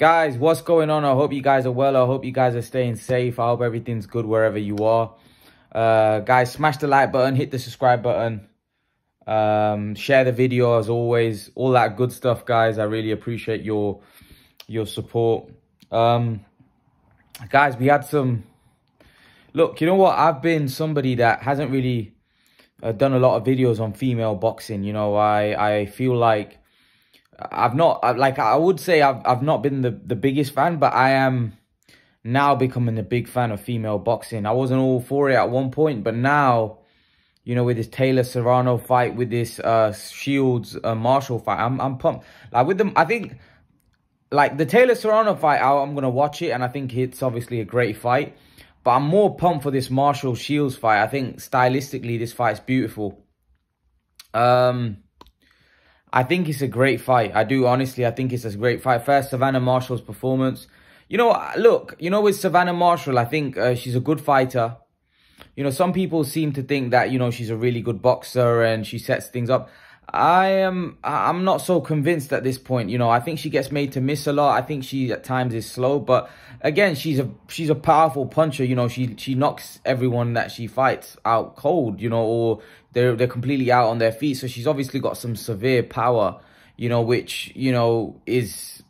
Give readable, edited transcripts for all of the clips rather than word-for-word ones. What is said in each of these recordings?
Guys, what's going on? I hope you guys are well. I hope you guys are staying safe. I hope everything's good wherever you are. Guys, smash the like button, hit the subscribe button, share the video as always, all that good stuff, guys. I really appreciate your support. Guys, we had some... Look, you know what? I've been somebody that hasn't really done a lot of videos on female boxing. You know, I feel like I've not, like, I would say I've not been the biggest fan, but I am now becoming a big fan of female boxing. I wasn't all for it at one point, but now, you know, with this Taylor Serrano fight, with this Shields Marshall fight, I'm pumped. Like, with them, I think, like, the Taylor Serrano fight, I'm going to watch it, and I think it's obviously a great fight. But I'm more pumped for this Marshall Shields fight. I think stylistically, this fight's beautiful. I think it's a great fight. I do, honestly. I think it's a great fight. First, Savannah Marshall's performance. You know, look, you know, with Savannah Marshall, I think she's a good fighter. You know, some people seem to think that, you know, she's a really good boxer and she sets things up. I'm not so convinced at this point. You know, I think she gets made to miss a lot. I think she at times is slow, but again, she's a powerful puncher. You know, she knocks everyone that she fights out cold, you know, or they're completely out on their feet. So she's obviously got some severe power, you know, which, you know, is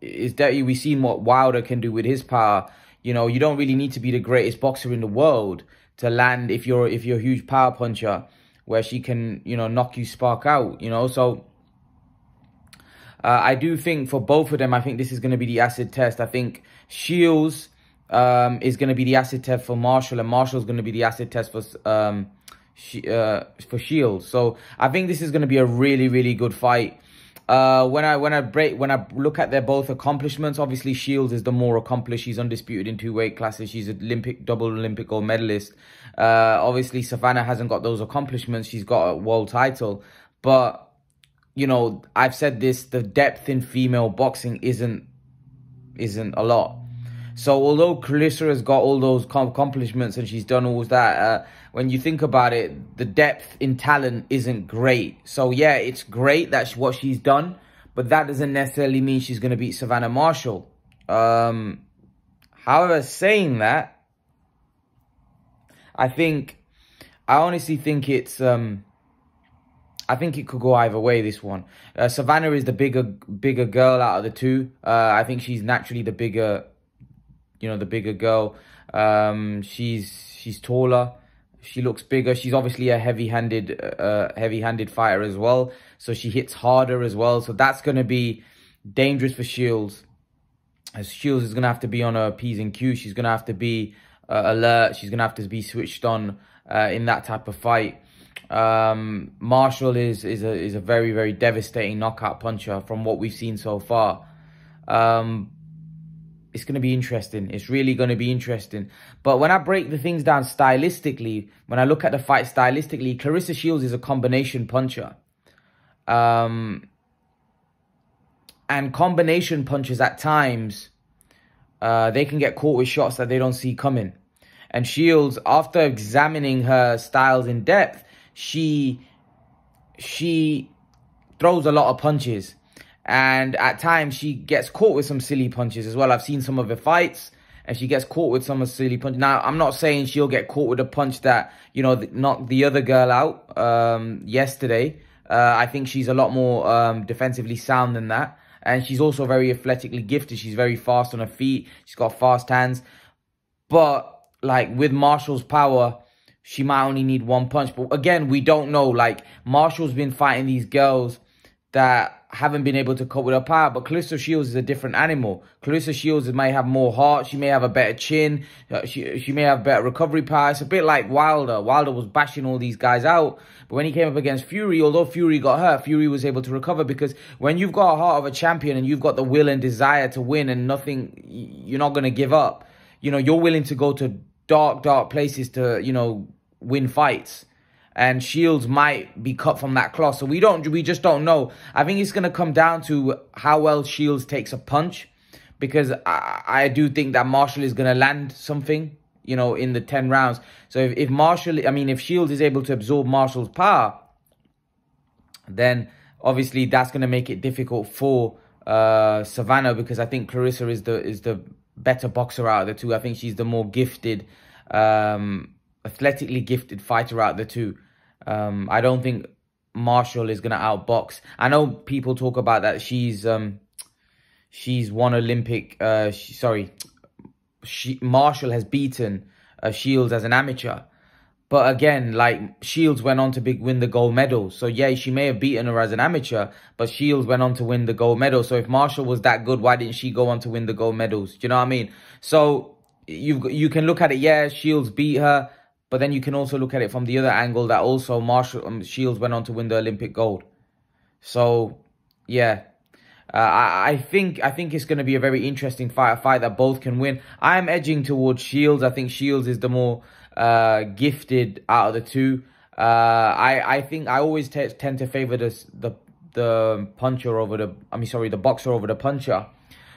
that we've seen what Wilder can do with his power. You know, you don't really need to be the greatest boxer in the world to land if you're a huge power puncher, where she can, you know, knock you spark out, you know. So I do think for both of them, I think this is going to be the acid test. I think Shields is going to be the acid test for Marshall, and Marshall's going to be the acid test for Shields. So I think this is going to be a really, really good fight. When I look at their both accomplishments, obviously Shields is the more accomplished. She's undisputed in two weight classes. She's an double Olympic gold medalist. Obviously Savannah hasn't got those accomplishments. She's got a world title, but you know, I've said this: the depth in female boxing isn't a lot. So although Claressa has got all those accomplishments and she's done all that, when you think about it, the depth in talent isn't great. So yeah, it's great that's what she's done, but that doesn't necessarily mean she's going to beat Savannah Marshall. However, saying that, I honestly think it's I think it could go either way, this one. Savannah is the bigger girl out of the two. I think she's naturally the bigger, you know, the bigger girl. She's taller. She looks bigger. She's obviously a heavy-handed fighter as well. So she hits harder as well. So that's going to be dangerous for Shields. As Shields is going to have to be on her P's and Q's. She's going to have to be alert. She's going to have to be switched on in that type of fight. Marshall is a very, very devastating knockout puncher from what we've seen so far. It's going to be interesting. It's really going to be interesting. But when I break the things down stylistically, when I look at the fight stylistically, Claressa Shields is a combination puncher. And combination punchers at times, they can get caught with shots that they don't see coming. And Shields, after examining her styles in depth, she throws a lot of punches. And at times, she gets caught with some silly punches as well. I've seen some of her fights, and she gets caught with some silly punches. Now, I'm not saying she'll get caught with a punch that, you know, knocked the other girl out yesterday. I think she's a lot more defensively sound than that. And she's also very athletically gifted. She's very fast on her feet. She's got fast hands. But, like, with Marshall's power, she might only need one punch. But, again, we don't know. Like, Marshall's been fighting these girls that haven't been able to cope with her power, but Claressa Shields is a different animal. Claressa Shields may have more heart. She may have a better chin. She may have better recovery power. It's a bit like Wilder. Wilder was bashing all these guys out, but when he came up against Fury, although Fury got hurt, Fury was able to recover, because when you've got a heart of a champion and you've got the will and desire to win and nothing, you're not going to give up. You know, you're willing to go to dark, dark places to, you know, win fights. And Shields might be cut from that cloth. So we just don't know. I think it's going to come down to how well Shields takes a punch, because I do think that Marshall is going to land something, you know, in the 10 rounds. So if Shields is able to absorb Marshall's power, then obviously that's going to make it difficult for Savannah, because I think Claressa is the better boxer out of the two. I think she's the more gifted, athletically gifted fighter out of the two. I don't think Marshall is going to outbox. I know people talk about that. She's won Olympic. Marshall has beaten Shields as an amateur. But again, like, Shields went on to win the gold medal. So, yeah, she may have beaten her as an amateur, but Shields went on to win the gold medal. So, if Marshall was that good, why didn't she go on to win the gold medals? Do you know what I mean? So, you can look at it, yeah, Shields beat her. But then you can also look at it from the other angle that also Shields went on to win the Olympic gold. So, yeah. I think it's going to be a very interesting fight, a fight that both can win. I'm edging towards Shields. I think Shields is the more gifted out of the two. I think I always tend to favor the puncher over the, the boxer over the puncher.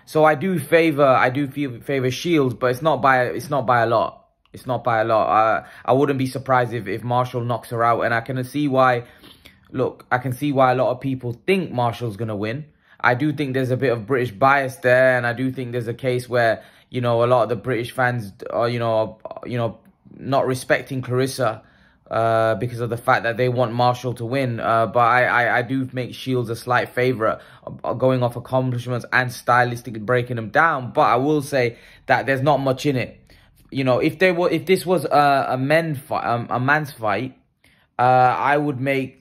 So I do favor Shields, but it's not by a lot. It's not by a lot. I wouldn't be surprised if Marshall knocks her out, and I can see why. Look, I can see why a lot of people think Marshall's going to win. I do think there's a bit of British bias there, and I do think there's a case where, you know, a lot of the British fans are, not respecting Claressa because of the fact that they want Marshall to win. But I do make Shields a slight favourite, going off accomplishments and stylistically breaking them down. But I will say that there's not much in it. You know, if this was a man's fight, I would make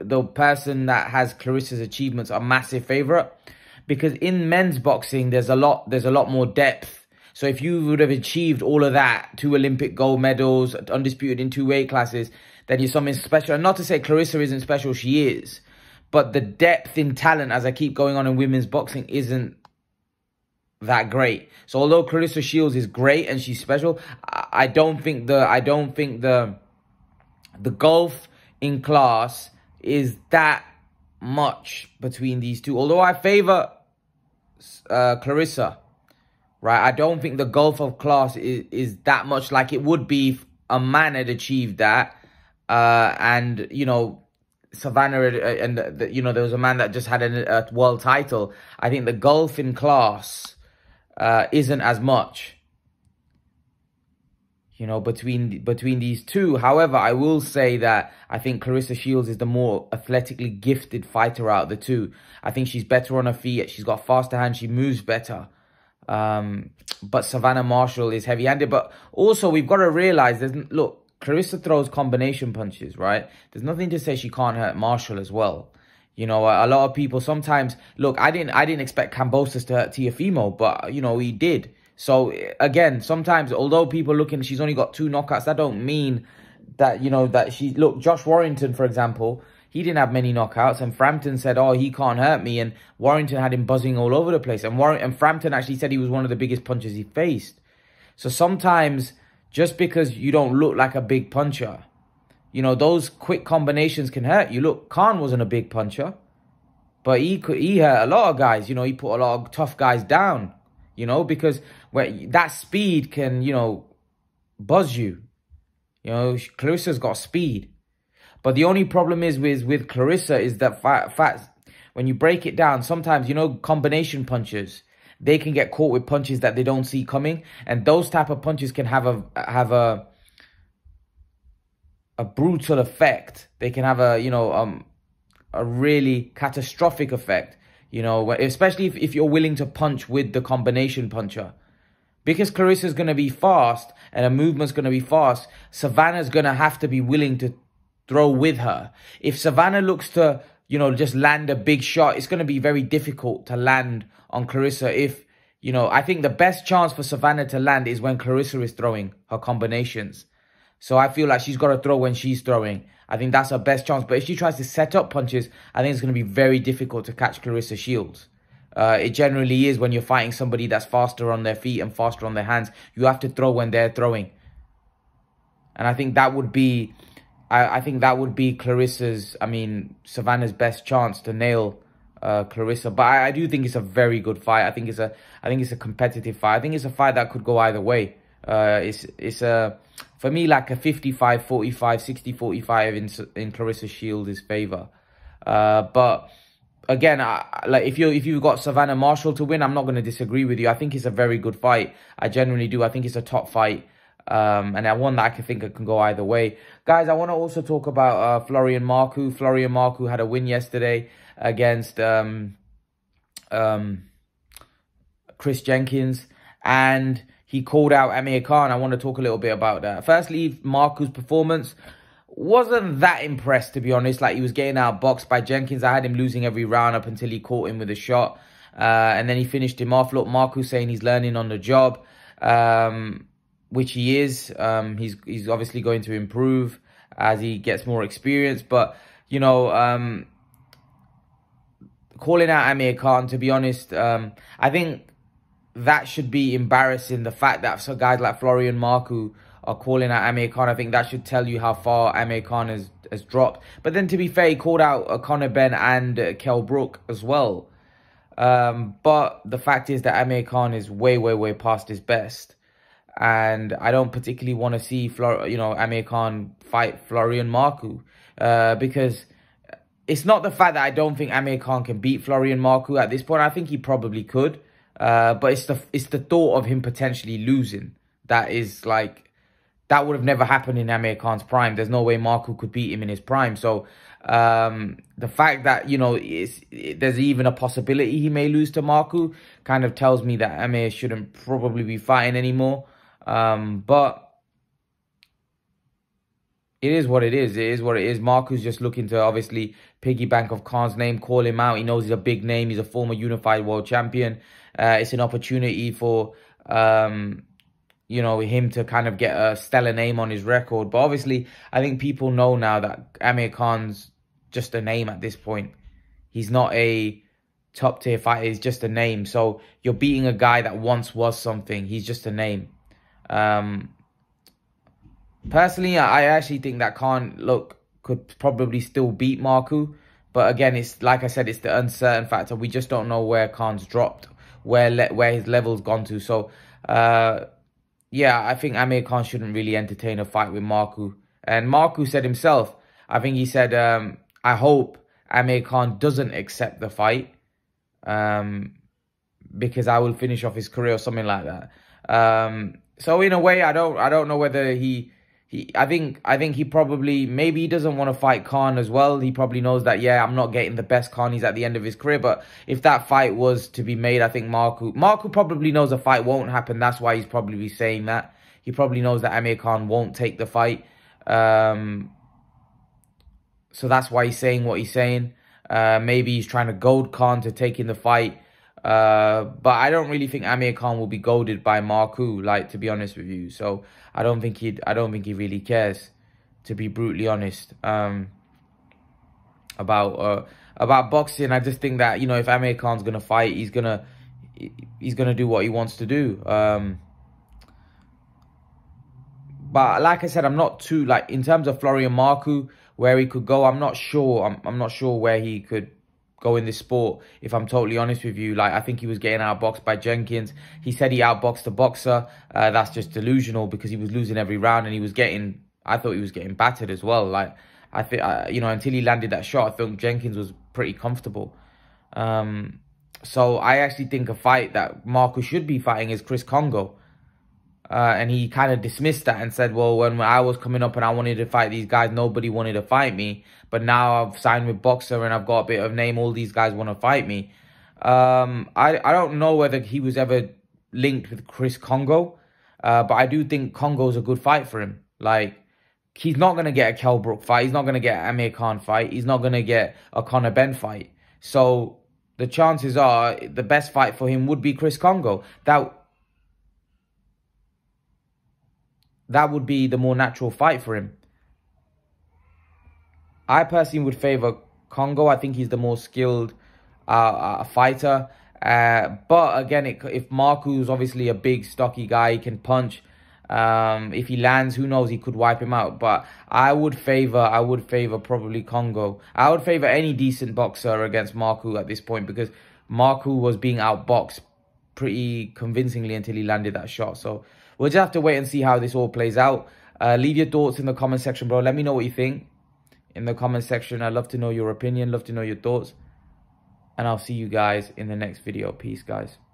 the person that has Claressa's achievements a massive favorite, because in men's boxing there's a lot more depth. So if you would have achieved all of that, 2 Olympic gold medals, undisputed in 2 weight classes, then you're something special. And not to say Claressa isn't special, she is, but the depth in talent, as I keep going on in women's boxing, isn't that great. So although Claressa Shields is great and she's special, I don't think the gulf in class is that much between these two. Although I favor Claressa, right? I don't think the gulf of class is that much, like it would be if a man had achieved that. And, you know, Savannah, and you know, there was a man that just had a world title. I think the gulf in class isn't as much, you know, between these two. However, I will say that I think Claressa Shields is the more athletically gifted fighter out of the two. I think she's better on her feet. She's got faster hands. She moves better. But Savannah Marshall is heavy-handed. But also, we've got to realise, look, Claressa throws combination punches, right? There's nothing to say she can't hurt Marshall as well. You know, a lot of people sometimes... Look, I didn't expect Kambosis to hurt Teofimo, but, you know, he did. So, again, sometimes, although people looking, she's only got 2 knockouts, that don't mean that, you know, that she... Look, Josh Warrington, for example, he didn't have many knockouts, and Frampton said, oh, he can't hurt me, and Warrington had him buzzing all over the place, and Frampton actually said he was one of the biggest punchers he faced. So sometimes, just because you don't look like a big puncher, you know, those quick combinations can hurt you. Look, Khan wasn't a big puncher, but he hurt a lot of guys. You know, he put a lot of tough guys down. You know, because that speed can, you know, buzz you. You know, Claressa's got speed. But the only problem is with Claressa is that when you break it down, sometimes, you know, combination punches, they can get caught with punches that they don't see coming. And those type of punches can have a brutal effect. They can have a really catastrophic effect. You know, especially if you're willing to punch with the combination puncher. Because Claressa's going to be fast and her movement's going to be fast, Savannah's going to have to be willing to throw with her. If Savannah looks to, you know, just land a big shot, it's going to be very difficult to land on Claressa. If, you know, I think the best chance for Savannah to land is when Claressa is throwing her combinations. So I feel like she's got to throw when she's throwing. I think that's her best chance. But if she tries to set up punches, I think it's going to be very difficult to catch Claressa Shields. It generally is when you're fighting somebody that's faster on their feet and faster on their hands. You have to throw when they're throwing. And I think that would be... I think that would be Claressa's... I mean, Savannah's best chance to nail Claressa. But I do think it's a very good fight. I think it's a competitive fight. I think it's a fight that could go either way. It's for me, like a 55-45, 60-45 in Claressa Shields' favour. But again, like if you've got Savannah Marshall to win, I'm not going to disagree with you. I think it's a very good fight. I genuinely do. I think it's a top fight. And one that I think it can go either way. Guys, I want to also talk about Florian Marku. Florian Marku had a win yesterday against Chris Jenkins, and he called out Amir Khan. I want to talk a little bit about that. Firstly, Marku's performance wasn't that impressed, to be honest. Like, he was getting outboxed by Jenkins. I had him losing every round up until he caught him with a shot. And then he finished him off. Look, Marku's saying he's learning on the job. Which he is. He's obviously going to improve as he gets more experience. But, you know, calling out Amir Khan, to be honest, I think that should be embarrassing. The fact that so guys like Florian Marku are calling out Amir Khan, I think that should tell you how far Amir Khan has dropped. But then, to be fair, he called out Conor Benn and Kel Brook as well. But the fact is that Amir Khan is way, way, way past his best. And I don't particularly want to see, Amir Khan fight Florian Marku. Because it's not the fact that I don't think Amir Khan can beat Florian Marku at this point. I think he probably could. But it's the thought of him potentially losing. That is like, that would have never happened in Amir Khan's prime. There's no way Marku could beat him in his prime. So the fact that, you know, there's even a possibility he may lose to Marku kind of tells me that Amir shouldn't probably be fighting anymore. But it is what it is. It is what it is. Marku's just looking to obviously piggy bank of Khan's name, call him out. He knows he's a big name. He's a former unified world champion. It's an opportunity for, you know, him to kind of get a stellar name on his record. But obviously, I think people know now that Amir Khan's just a name at this point. He's not a top tier fighter. He's just a name. So you're beating a guy that once was something. He's just a name. Personally, I actually think that Khan, look, could probably still beat Marku. But again, it's like I said, it's the uncertain factor. We just don't know where Khan's dropped, where his level's gone to. So, yeah, I think Amir Khan shouldn't really entertain a fight with Marku. And Marku said himself, I think he said, I hope Amir Khan doesn't accept the fight because I will finish off his career or something like that. So in a way, I don't know whether I think he probably, maybe he doesn't want to fight Khan as well. He probably knows that, yeah, I'm not getting the best Khan. He's at the end of his career. But if that fight was to be made, I think Marku probably knows a fight won't happen. That's why he's probably saying that. He probably knows that Amir Khan won't take the fight. So that's why he's saying what he's saying. Maybe he's trying to goad Khan to taking the fight. But I don't really think Amir Khan will be goaded by Marku, like, to be honest with you. So I don't think he really cares, to be brutally honest, about boxing. I just think that, you know, if Amir Khan's gonna fight, he's gonna do what he wants to do. But like I said, I'm not too, like, in terms of Florian Marku, where he could go, I'm not sure. I'm not sure where he could go in this sport, if I'm totally honest with you. Like, I think he was getting outboxed by Jenkins. He said he outboxed a boxer. That's just delusional, because he was losing every round and he was getting, I thought he was getting battered as well. Like, I think, you know, until he landed that shot, I think Jenkins was pretty comfortable. So I actually think a fight that Marku should be fighting is Chris Kongo. And he kind of dismissed that and said, well, when I was coming up and I wanted to fight these guys, nobody wanted to fight me. But now I've signed with Boxer and I've got a bit of name, all these guys want to fight me. I don't know whether he was ever linked with Chris Kongo. But I do think Kongo's a good fight for him. Like, he's not going to get a Kel Brook fight. He's not going to get an Amir Khan fight. He's not going to get a Conor Benn fight. So the chances are the best fight for him would be Chris Kongo. That would be the more natural fight for him. I personally would favour Kongo. I think he's the more skilled fighter. But again, if Marku's obviously a big, stocky guy, he can punch. If he lands, who knows, he could wipe him out. But I would favour probably Kongo. I would favour any decent boxer against Marku at this point, because Marku was being outboxed pretty convincingly until he landed that shot. So we'll just have to wait and see how this all plays out. Leave your thoughts in the comment section, bro. Let me know what you think in the comment section. I'd love to know your opinion. Love to know your thoughts. and I'll see you guys in the next video. Peace, guys.